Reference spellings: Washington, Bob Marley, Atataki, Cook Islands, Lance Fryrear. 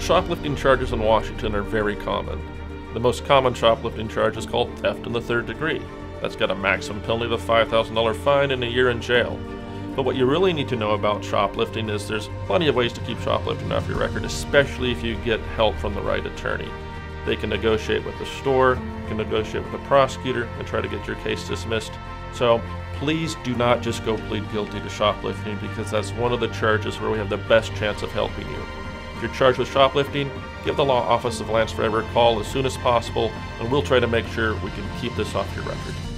Shoplifting charges in Washington are very common. The most common shoplifting charge is called theft in the third degree. That's got a maximum penalty of a $5,000 fine and a year in jail. But what you really need to know about shoplifting is there's plenty of ways to keep shoplifting off your record, especially if you get help from the right attorney. They can negotiate with the store, can negotiate with the prosecutor, and try to get your case dismissed. So please do not just go plead guilty to shoplifting, because that's one of the charges where we have the best chance of helping you. If you're charged with shoplifting, give the law office of Lance Fryrear a call as soon as possible, and we'll try to make sure we can keep this off your record.